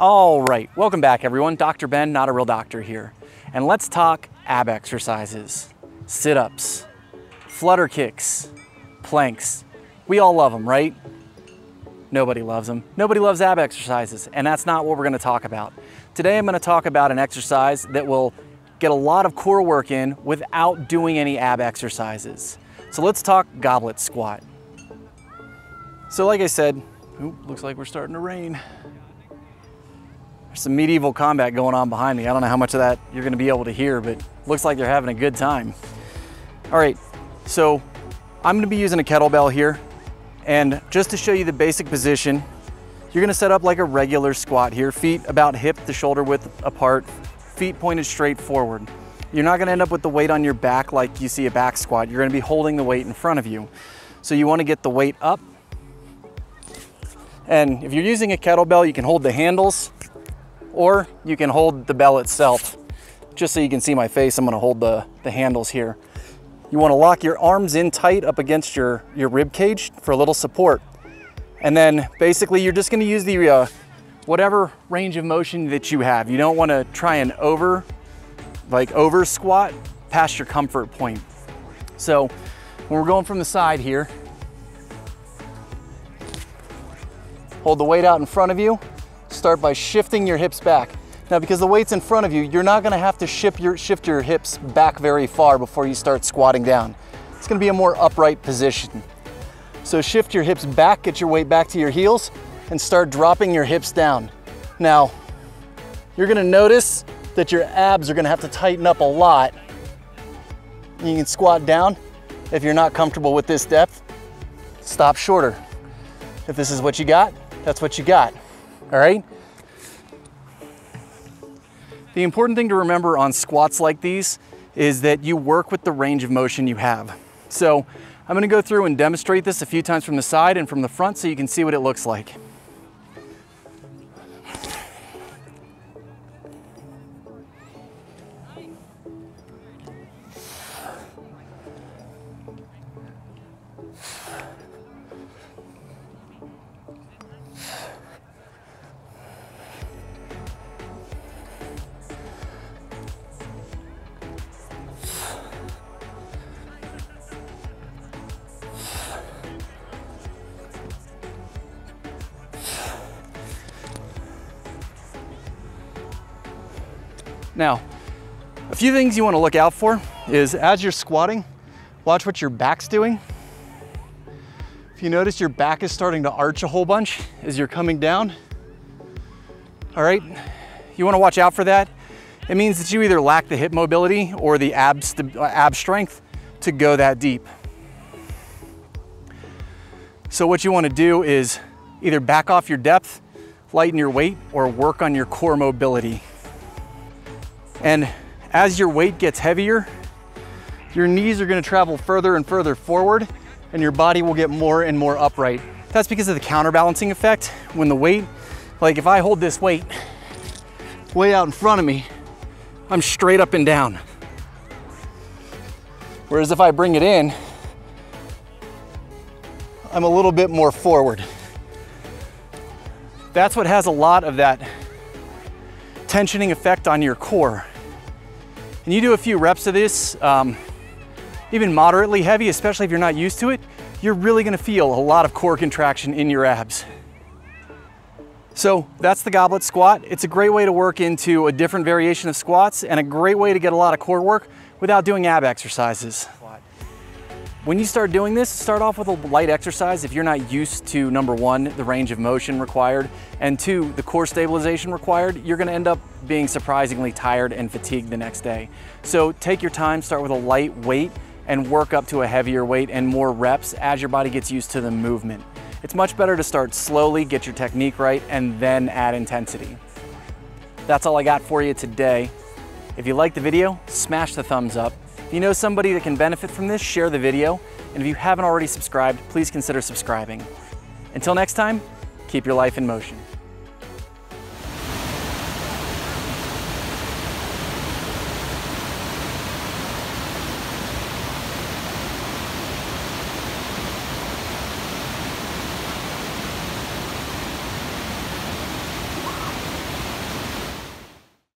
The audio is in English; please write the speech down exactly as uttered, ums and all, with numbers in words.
All right, welcome back everyone. Doctor Ben, Not a Real Doctor here. And let's talk ab exercises, sit-ups, flutter kicks, planks. We all love them, right? Nobody loves them. Nobody loves ab exercises, and that's not what we're gonna talk about. Today I'm gonna talk about an exercise that will get a lot of core work in without doing any ab exercises. So let's talk goblet squat. So like I said, ooh, looks like we're starting to rain. There's some medieval combat going on behind me. I don't know how much of that you're gonna be able to hear, but looks like they're having a good time. All right, so I'm gonna be using a kettlebell here. And just to show you the basic position, you're gonna set up like a regular squat here, feet about hip to shoulder width apart, feet pointed straight forward. You're not gonna end up with the weight on your back like you see a back squat. You're gonna be holding the weight in front of you. So you wanna get the weight up. And if you're using a kettlebell, you can hold the handles or you can hold the bell itself. Just so you can see my face, I'm gonna hold the, the handles here. You wanna lock your arms in tight up against your, your rib cage for a little support. And then basically you're just gonna use the uh, whatever range of motion that you have. You don't wanna try and over, like over squat past your comfort point. So when we're going from the side here, hold the weight out in front of you. Start by shifting your hips back. Now, because the weight's in front of you, you're not gonna have to shift your, shift your hips back very far before you start squatting down. It's gonna be a more upright position. So shift your hips back, get your weight back to your heels, and start dropping your hips down. Now, you're gonna notice that your abs are gonna have to tighten up a lot. You can squat down. If you're not comfortable with this depth, stop shorter. If this is what you got, that's what you got, all right? The important thing to remember on squats like these is that you work with the range of motion you have. So I'm gonna go through and demonstrate this a few times from the side and from the front so you can see what it looks like. Now, a few things you want to look out for is as you're squatting, watch what your back's doing. If you notice your back is starting to arch a whole bunch as you're coming down, all right, you want to watch out for that. It means that you either lack the hip mobility or the ab, ab strength to go that deep. So what you want to do is either back off your depth, lighten your weight, or work on your core mobility. And as your weight gets heavier, your knees are gonna travel further and further forward and your body will get more and more upright. That's because of the counterbalancing effect. When the weight, like if I hold this weight way out in front of me, I'm straight up and down. Whereas if I bring it in, I'm a little bit more forward. That's what has a lot of that tensioning effect on your core. And you do a few reps of this, um, even moderately heavy, especially if you're not used to it, you're really gonna feel a lot of core contraction in your abs. So that's the goblet squat. It's a great way to work into a different variation of squats and a great way to get a lot of core work without doing ab exercises. When you start doing this, start off with a light exercise if you're not used to, number one, the range of motion required, and two, the core stabilization required. You're gonna end up being surprisingly tired and fatigued the next day. So take your time, start with a light weight, and work up to a heavier weight and more reps as your body gets used to the movement. It's much better to start slowly, get your technique right, and then add intensity. That's all I got for you today. If you liked the video, smash the thumbs up. If you know somebody that can benefit from this, share the video. And if you haven't already subscribed, please consider subscribing. Until next time, keep your life in motion.